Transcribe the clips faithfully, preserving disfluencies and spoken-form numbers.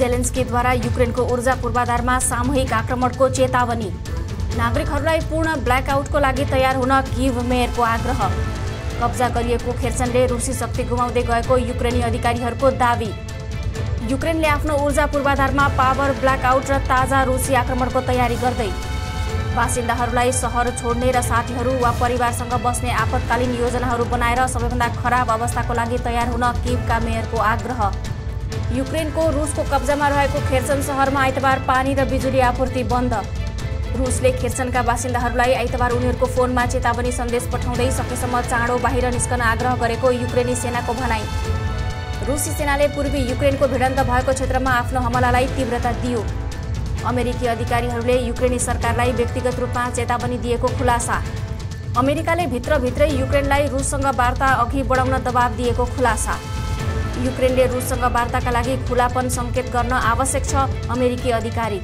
Zelensky द्वारा Ukraine को ऊर्जा पूर्वाधार में सामूहिक आक्रमण को चेतावनी। नागरिकहरूलाई पूर्ण ब्ल्याकआउट को लागि तैयार हुन कीव मेयरको आग्रह। कब्जा गरिएको खेर्सनले रूसी शक्ति गुमाउँदै गएको युक्रेनी अधिकारीहरूको दावी। युक्रेनले आफ्नो ऊर्जा पूर्वाधारमा पावर ब्ल्याकआउट र ताजा रूसी आक्रमणको तयारी गर्दै बासिन्दाहरूलाई शहर छोड्ने र साथीहरू वा परिवारसँग बस्ने आपतकालीन योजनाहरू बनाएर सबैभन्दा खराब अवस्थाको लागि तयार हुन कीवका मेयरको आग्रह। युक्रेनको रूसको कब्जामा रहेको खेर्सन शहरमा आइतबार पानी र बिजुली आपूर्ति बन्द। रूसले खेर्सनका बासिन्दाहरूलाई आइतबार उनीहरूको फोनमा चेतावनी सन्देश पठाउँदै सकेसम्म चाँडो बाहिर निस्कन आग्रह गरेको युक्रेनी सेनाको भनाई। रूसी सेनाले पूर्वी युक्रेनको भिडन्त भएको क्षेत्रमा आफ्नो हमलालाई तीव्रता दियो। अमेरिकी अधिकारीहरूले युक्रेनी सरकारलाई व्यक्तिगत रूपमा चेतावनी दिएको खुलासा। अमेरिकाले भित्रभित्रै युक्रेनलाई रूससँग वार्ता अघि बढाउन दबाब दिएको खुलासा। युक्रेनले रूससँग वार्ताका लागि खुलापन संकेत गर्न आवश्यक छ अमेरिकी अधिकारी।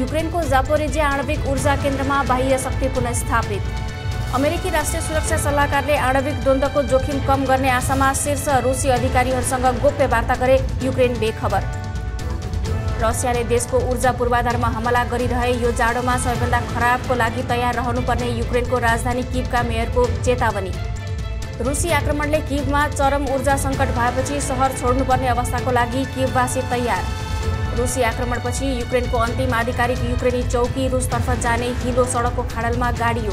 युक्रेनको जापोरिजिया आणविक ऊर्जा केन्द्रमा बाह्य शक्ति पुनर्स्थापित। अमेरिकी राष्ट्रिय सुरक्षा सल्लाहकारले आणविक द्वन्द्वको जोखिम कम गर्ने आशामा शीर्ष रूसी अधिकारीहरूसँग गोप्य वार्ता गरे युक्रेन बेखबर। रसियाले देशको ऊर्जा पूर्वाधारमा हमला गरिरहे यो जाडोमा सबैभन्दा खराबको लागि तयार रहनुपर्ने युक्रेनको राजधानी कीवका मेयरको चेतावनी। रूसी आक्रमणले कीवमा चरम ऊर्जा संकट भएपछि शहर छोड्नुपर्ने अवस्थाको लागि कीववासी तयार। रूसी आक्रमणपछि युक्रेनको अन्तिम आधिकारिक युक्रेनी चौकी रूसतर्फ जाने हिलो सडकको खाडलमा गाडियो।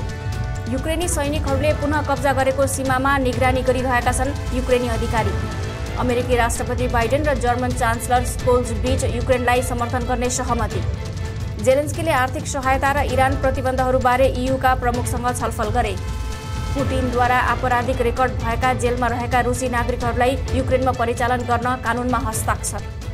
युक्रेनी सैनिकहरूले पुनः कब्जा गरेको सीमामा निगरानी गरिरहेका छन् युक्रेनी अधिकारी। अमेरिकी राष्ट्रपति बाइडेन र जर्मन चान्सलर स्कोल्ज बीच युक्रेनलाई समर्थन गर्ने सहमति। जेलेन्स्कीले आर्थिक सहायता र इरान प्रतिबन्धहरूबारे ईयूका प्रमुखसँग छलफल गरे। पुटिनद्वारा आपराधिक रेकर्ड भएका जेलमा रहेका रूसी नागरिकहरूलाई युक्रेनमा परिचालन गर्न कानुनमा हस्ताक्षर।